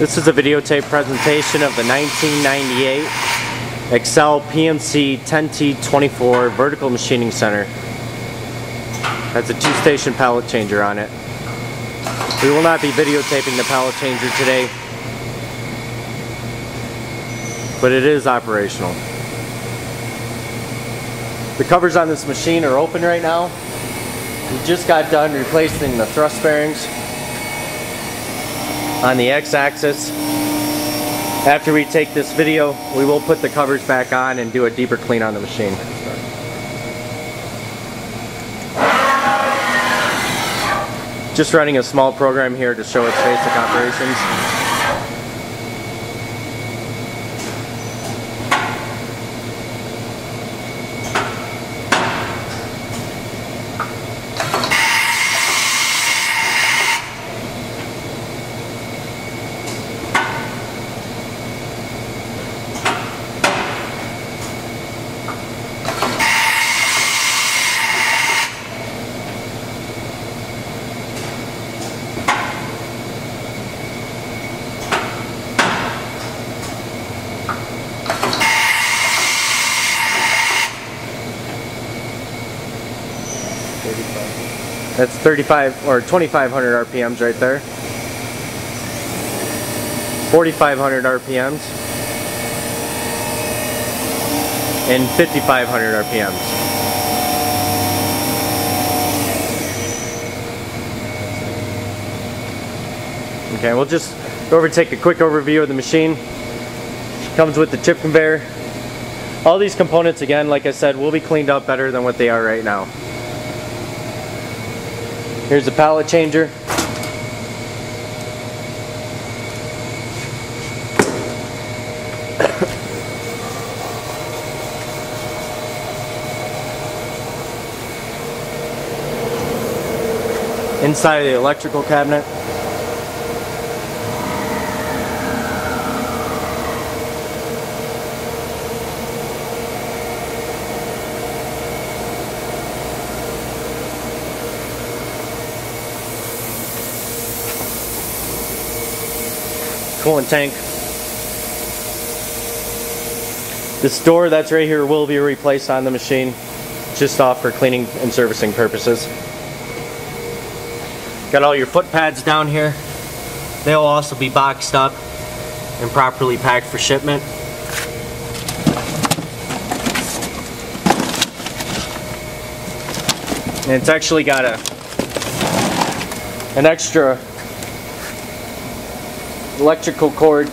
This is a videotape presentation of the 1998 Excel PMC 10T24 vertical machining center. Has a two-station pallet changer on it. We will not be videotaping the pallet changer today, but it is operational. The covers on this machine are open right now. We just got done replacing the thrust bearings on the X-axis. After we take this video, we will put the covers back on and do a deeper clean on the machine. Just running a small program here to show its basic operations. That's 35 or 2500 RPMs right there. 4500 RPMs. And 5500 RPMs. Okay, we'll just go over and take a quick overview of the machine. It comes with the chip conveyor. All these components, again, like I said, will be cleaned up better than what they are right now. Here's the pallet changer. Inside of the electrical cabinet. Coolant tank. This door that's right here will be replaced on the machine, just off for cleaning and servicing purposes. Got all your foot pads down here. They'll also be boxed up and properly packed for shipment. And it's actually got an extra electrical cord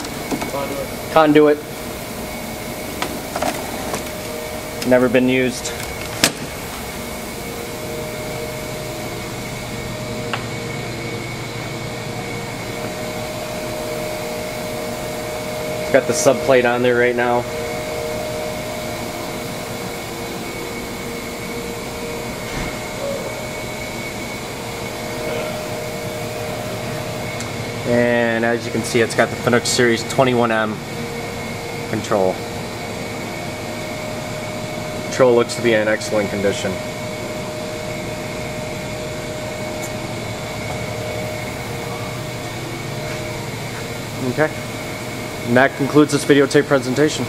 conduit. Never been used. It's got the subplate on there right now. And as you can see, it's got the Fanuc Series 21M control. Control looks to be in excellent condition. Okay. And that concludes this videotape presentation.